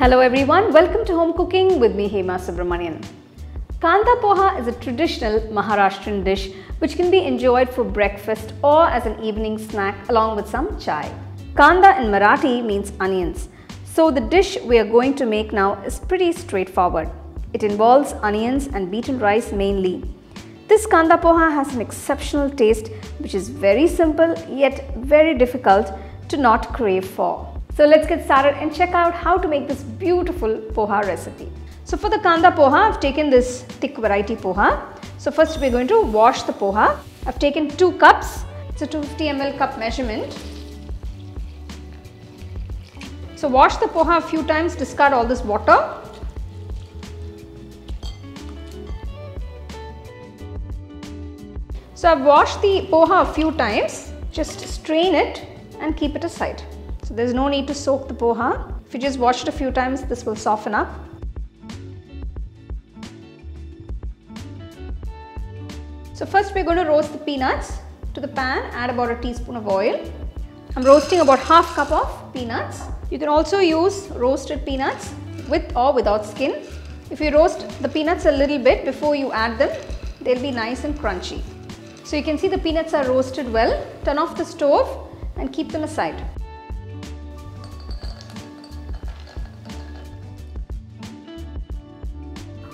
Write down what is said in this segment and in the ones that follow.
Hello everyone, welcome to Home Cooking with me Hema Subramanian. Kanda Poha is a traditional Maharashtrian dish which can be enjoyed for breakfast or as an evening snack along with some chai. Kanda in Marathi means onions. So the dish we are going to make now is pretty straightforward. It involves onions and beaten rice mainly. This Kanda Poha has an exceptional taste which is very simple yet very difficult to not crave for. So let's get started and check out how to make this beautiful poha recipe. So for the kanda poha, I've taken this thick variety poha. So first we're going to wash the poha. I've taken 2 cups. It's a 250 ml cup measurement. So wash the poha a few times, discard all this water. So I've washed the poha a few times. Just strain it and keep it aside. So there's no need to soak the poha. If you just wash it a few times, this will soften up. So first we're going to roast the peanuts. To the pan, add about a teaspoon of oil. I'm roasting about half cup of peanuts. You can also use roasted peanuts with or without skin. If you roast the peanuts a little bit before you add them, they'll be nice and crunchy. So you can see the peanuts are roasted well. Turn off the stove and keep them aside.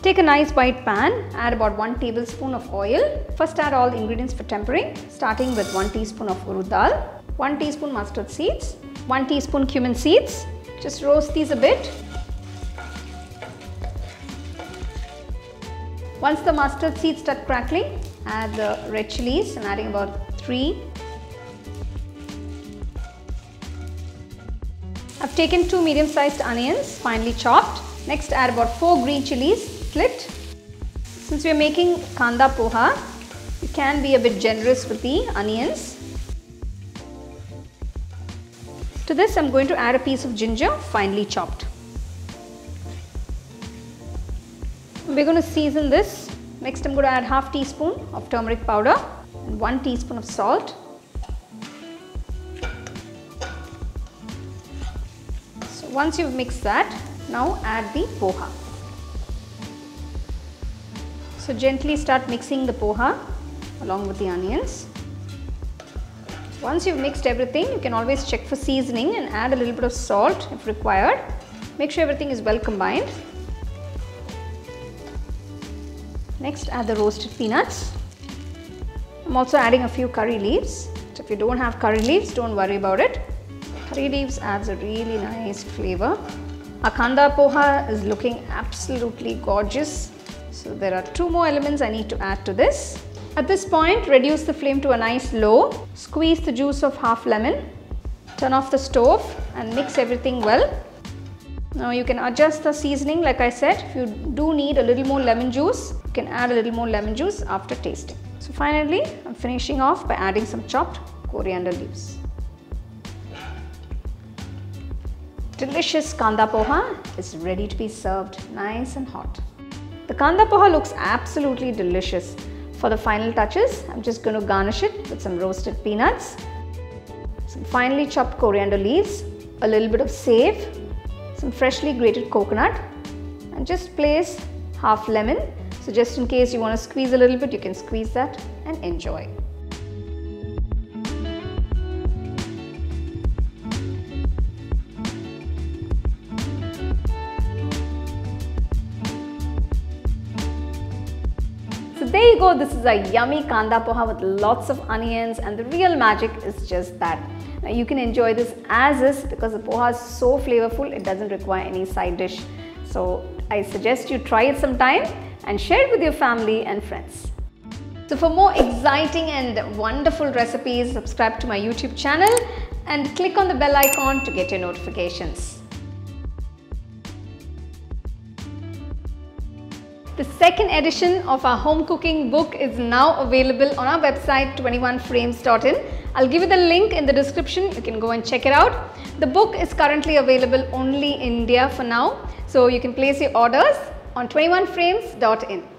Take a nice wide pan, add about 1 tablespoon of oil. First add all the ingredients for tempering, starting with 1 teaspoon of Urad Dal, 1 teaspoon mustard seeds, 1 teaspoon cumin seeds. Just roast these a bit. Once the mustard seeds start crackling, add the red chilies, and adding about 3. I've taken 2 medium-sized onions, finely chopped. Next add about 4 green chilies. Since we are making kanda poha, you can be a bit generous with the onions. To this, I'm going to add a piece of ginger, finely chopped. We're going to season this. Next, I'm going to add half teaspoon of turmeric powder and 1 teaspoon of salt. So once you've mixed that, now add the poha. So gently start mixing the poha along with the onions. Once you've mixed everything, you can always check for seasoning and add a little bit of salt if required. Make sure everything is well combined. Next, add the roasted peanuts. I'm also adding a few curry leaves. So if you don't have curry leaves, don't worry about it. Curry leaves adds a really nice flavor. Our kanda poha is looking absolutely gorgeous. So there are 2 more elements I need to add to this. At this point, reduce the flame to a nice low. Squeeze the juice of half lemon. Turn off the stove and mix everything well. Now you can adjust the seasoning like I said. If you do need a little more lemon juice, you can add a little more lemon juice after tasting. So finally, I'm finishing off by adding some chopped coriander leaves. Delicious kanda poha is ready to be served nice and hot. The kanda poha looks absolutely delicious. For the final touches, I'm just going to garnish it with some roasted peanuts, some finely chopped coriander leaves, a little bit of save, some freshly grated coconut, and just place half lemon. So just in case you want to squeeze a little bit, you can squeeze that and enjoy. There you go, this is a yummy kanda poha with lots of onions, and the real magic is just that. Now you can enjoy this as is because the poha is so flavorful, it doesn't require any side dish. So I suggest you try it sometime and share it with your family and friends. So for more exciting and wonderful recipes, subscribe to my YouTube channel and click on the bell icon to get your notifications. The second edition of our home cooking book is now available on our website 21frames.in. I'll give you the link in the description. You can go and check it out. The book is currently available only in India for now. So you can place your orders on 21frames.in.